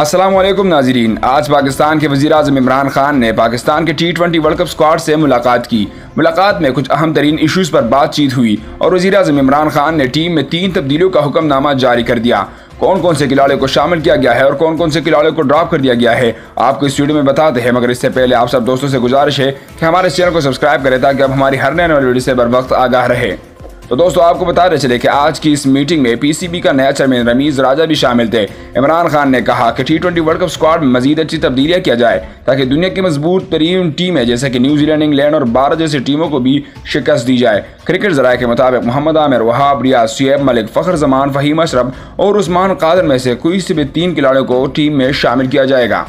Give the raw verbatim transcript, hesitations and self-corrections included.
अस्सलामुअलैकुम नाज़रीन। आज पाकिस्तान के वज़ीर आज़म इमरान खान ने पाकिस्तान के T twenty world cup squad से मुलाकात की। मुलाकात में कुछ अहम तरीन इशूज़ पर बातचीत हुई और वज़ीर आज़म इमरान खान ने टीम में तीन तब्दीलियों का हुक्मनामा जारी कर दिया। कौन कौन से खिलाड़ियों को शामिल किया गया है और कौन कौन से खिलाड़ियों को ड्रॉप कर दिया गया है, आपको इस वीडियो में बताते हैं। मगर इससे पहले आप सब दोस्तों से गुजारिश है कि हमारे चैनल को सब्सक्राइब करें ताकि आप हमारी हर नए वीडियो से बर वक्त आगाह रहे। तो दोस्तों आपको बताते चले कि आज की इस मीटिंग में पीसीबी का नया चेयरमैन रमीज़ राजा भी शामिल थे। इमरान खान ने कहा कि T twenty world cup squad में मजीद अच्छी तब्दीलियां किया जाए ताकि दुनिया की मजबूत तरीन टीमें जैसे कि न्यूजीलैंड, इंग्लैंड और भारत जैसी टीमों को भी शिकस्त दी जाए। क्रिकेट जराये के मुताबिक मोहम्मद आमिर, वहाब, रियाज, शुएब मलिक, फखर जमान, फहीम अशरफ और उस्मान कादर में से कोई से भी तीन खिलाड़ियों को टीम में शामिल किया जाएगा।